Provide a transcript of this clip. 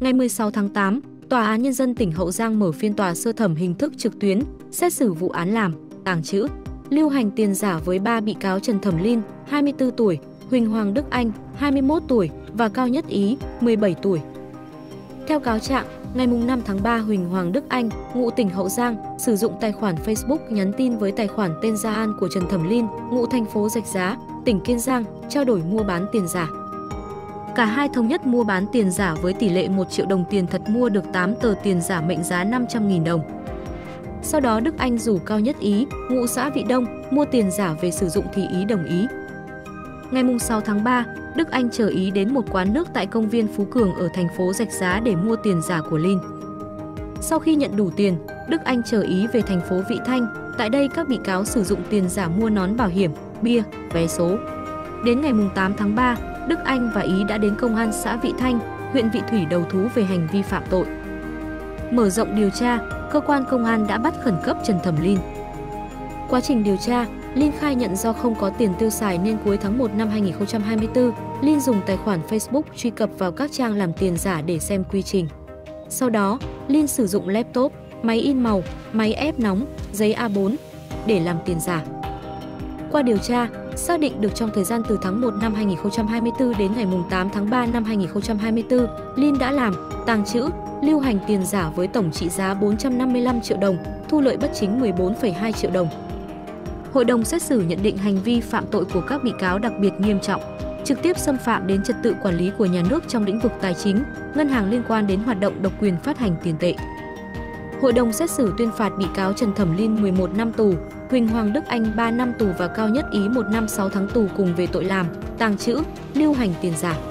Ngày 16 tháng 8, Tòa án Nhân dân tỉnh Hậu Giang mở phiên tòa sơ thẩm hình thức trực tuyến, xét xử vụ án làm, tàng trữ, lưu hành tiền giả với 3 bị cáo Trần Thẩm Linh, 24 tuổi, Huỳnh Hoàng Đức Anh, 21 tuổi và Cao Nhất Ý, 17 tuổi. Theo cáo trạng, ngày 5 tháng 3, Huỳnh Hoàng Đức Anh, ngụ tỉnh Hậu Giang, sử dụng tài khoản Facebook nhắn tin với tài khoản tên Gia An của Trần Thẩm Linh, ngụ thành phố Rạch Giá, tỉnh Kiên Giang, trao đổi mua bán tiền giả. Cả hai thống nhất mua bán tiền giả với tỷ lệ 1 triệu đồng tiền thật, mua được 8 tờ tiền giả mệnh giá 500.000 đồng. Sau đó Đức Anh rủ Cao Nhất Ý, ngụ xã Vị Đông, mua tiền giả về sử dụng thì Ý đồng ý. Ngày 6 tháng 3, Đức Anh chở Ý đến một quán nước tại công viên Phú Cường ở thành phố Rạch Giá để mua tiền giả của Linh. Sau khi nhận đủ tiền, Đức Anh chở Ý về thành phố Vị Thanh. Tại đây các bị cáo sử dụng tiền giả mua nón bảo hiểm, bia, vé số. Đến ngày 8 tháng 3, Đức Anh và Ý đã đến công an xã Vị Thanh, huyện Vị Thủy đầu thú về hành vi phạm tội. Mở rộng điều tra, cơ quan công an đã bắt khẩn cấp Trần Thẩm Linh. Quá trình điều tra, Linh khai nhận do không có tiền tiêu xài nên cuối tháng 1 năm 2024, Linh dùng tài khoản Facebook truy cập vào các trang làm tiền giả để xem quy trình. Sau đó, Linh sử dụng laptop, máy in màu, máy ép nóng, giấy A4 để làm tiền giả. Qua điều tra, xác định được trong thời gian từ tháng 1 năm 2024 đến ngày 8 tháng 3 năm 2024, Linh đã làm, tàng trữ, lưu hành tiền giả với tổng trị giá 455 triệu đồng, thu lợi bất chính 14,2 triệu đồng. Hội đồng xét xử nhận định hành vi phạm tội của các bị cáo đặc biệt nghiêm trọng, trực tiếp xâm phạm đến trật tự quản lý của nhà nước trong lĩnh vực tài chính, ngân hàng liên quan đến hoạt động độc quyền phát hành tiền tệ. Hội đồng xét xử tuyên phạt bị cáo Trần Thẩm Linh 11 năm tù, Huỳnh Hoàng Đức Anh 3 năm tù và Cao Nhất Ý 1 năm 6 tháng tù cùng về tội làm, tàng trữ, lưu hành tiền giả.